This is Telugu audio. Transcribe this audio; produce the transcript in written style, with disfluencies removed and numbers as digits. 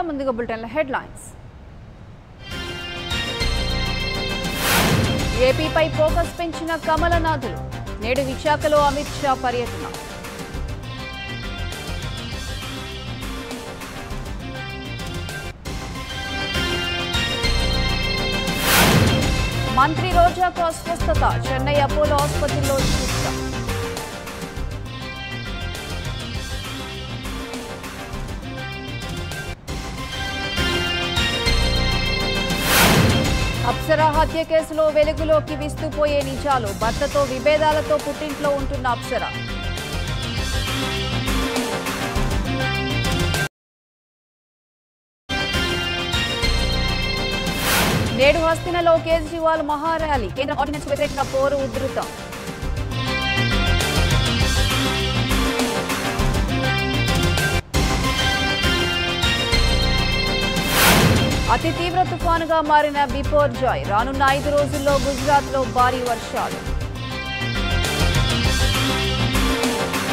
ಈಗ ಮುಂದಿನ ಬುಲೆಟಿನ್ ಹೆಡ್ಲೈನ್ಸ್. ఏపీపై ఫోకస్ పెంచిన కమలనాథులు నేడు విశాఖలో అమిత్ షా పర్యటన. మంత్రి రోజాకు అస్వస్థత, చెన్నై అపోలో ఆసుపత్రిలో చికిత్స. అప్సరా హత్య కేసులో వెలుగులోకి విస్తుపోయే నిజాలు, భర్తతో విభేదాలతో పుట్టింట్లో ఉంటున్న అప్సరా. నేడు హస్తినలో కేజ్రీవాల్ మహారాలి, కేంద్ర ఆర్డినెన్స్ వ్యతిరేక పోరు ఉధృతం. అతి తీవ్ర తుఫానుగా మారిన బిపోర్జాయ్, రానున్న 5 రోజుల్లో గుజరాత్లో భారీ వర్షాలు.